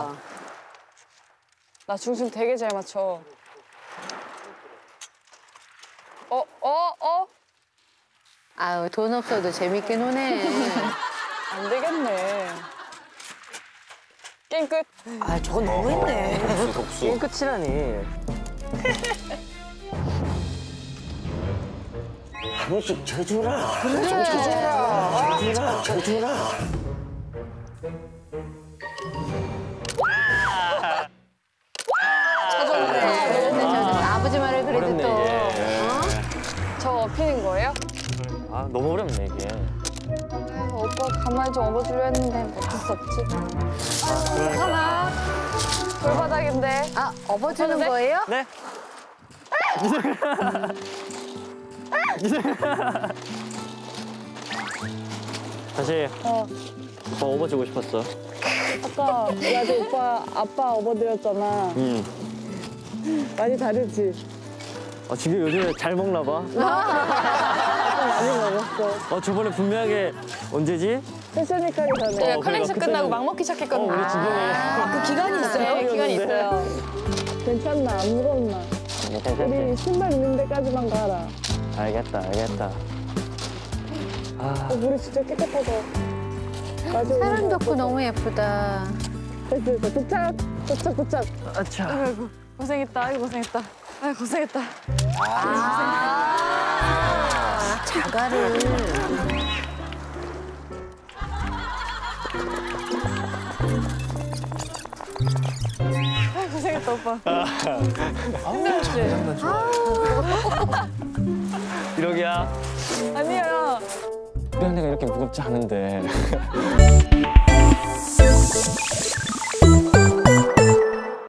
맞춰라. 나 중심 되게 잘 맞춰. 아유, 돈 없어도 재밌게 노네. 안 되겠네. 게임 끝. 아, 저건 너무했네. 독수. 게임 끝이라니. 한 번씩 재주라. 그래. 재주라. 아버지 말을 그래도 또. 저거 업히는 거예요? 아, 너무 어렵네, 이게. 아, 오빠 가만히 좀 업어주려 했는데 어쩔 수 없지. 아, 그러니까. 돌바닥인데. 아, 업어주는 하는데? 거예요? 네. 다시. 오빠 업어주고 싶었어. 아까 나도 오빠, 아빠 업어드렸잖아. 많이 다르지? 아, 지금 요즘에 잘 먹나 봐. 많이 먹었어. 아, 저번에 분명하게 언제지? 패션위크하기 전에. 네, 컬렉션 끝나고 막 먹기 시작했거든요. 우리 지금. 아, 그 기간이 있어요? 네, 기간이 있어요. 괜찮나? 안 무겁나? 우리 신발 있는 데까지만 가라. 알겠다. 아, 물이 진짜 깨끗하다. 사람 덮고 너무 예쁘다. 됐어. 도착. 아차. 아이고, 고생했다. 아, 자갈을. 고생했다, 오빠. 힘들었지? 이러기야. 아니야. 내가 이렇게 무겁지 않은데.